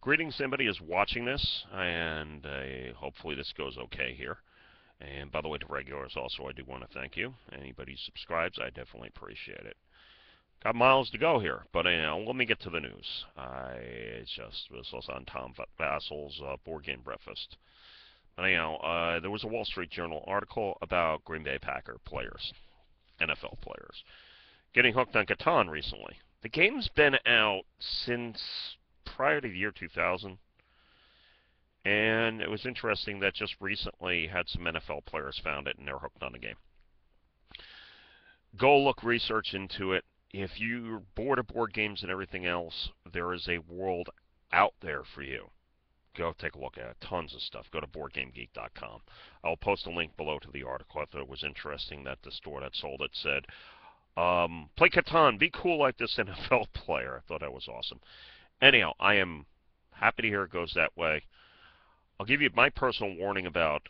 greeting somebody is watching this, and hopefully this goes okay here. And by the way, to regulars also, I do want to thank you. Anybody who subscribes, I definitely appreciate it. Got miles to go here, but let me get to the news. This was on Tom Vassel's board game breakfast. But anyhow, there was a Wall Street Journal article about Green Bay Packer players, NFL players, getting hooked on Catan recently. The game's been out since prior to the year 2000, and it was interesting that just recently had some NFL players found it and they're hooked on the game. Go look, research into it. If you're bored of board games and everything else, there is a world out there for you. Go take a look at it. Tons of stuff. Go to BoardGameGeek.com. I'll post a link below to the article. I thought it was interesting that the store that sold it said, play Catan, be cool like this NFL player. I thought that was awesome. Anyhow, I am happy to hear it goes that way. I'll give you my personal warning about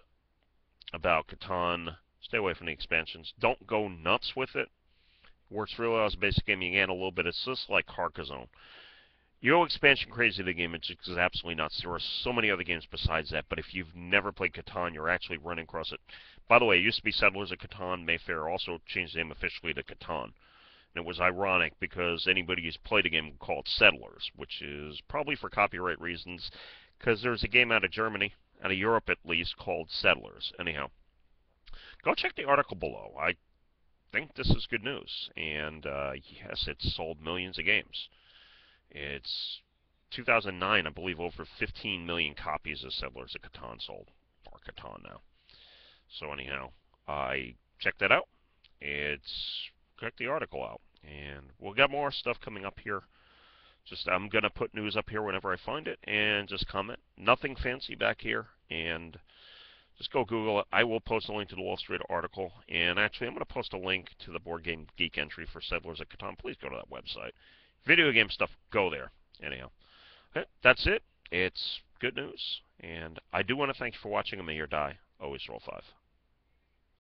Catan. Stay away from the expansions. Don't go nuts with it. Works really well as a basic game. You can add a little bit. It's just like Carcassonne. You go expansion crazy to the game, it's just absolutely nuts. There are so many other games besides that, but if you've never played Catan, you're actually running across it. By the way, it used to be Settlers of Catan. Mayfair also changed the name officially to Catan. And it was ironic because anybody who's played a game would call it Settlers, which is probably for copyright reasons, because there's a game out of Germany, out of Europe at least, called Settlers. Anyhow, go check the article below. I think this is good news, and yes, it's sold millions of games. It's 2009, I believe, over 15 million copies of Settlers of Catan sold, or Catan now. So anyhow, I checked that out. Check the article out, and we'll get more stuff coming up here. I'm gonna put news up here whenever I find it, and just comment. Nothing fancy back here, and just go Google it. I will post a link to the Wall Street article, and actually I'm going to post a link to the Board Game Geek entry for Settlers of Catan. Please go to that website. Video game stuff, go there. Anyhow, okay, that's it. It's good news, and I do want to thank you for watching. May your die always roll 5.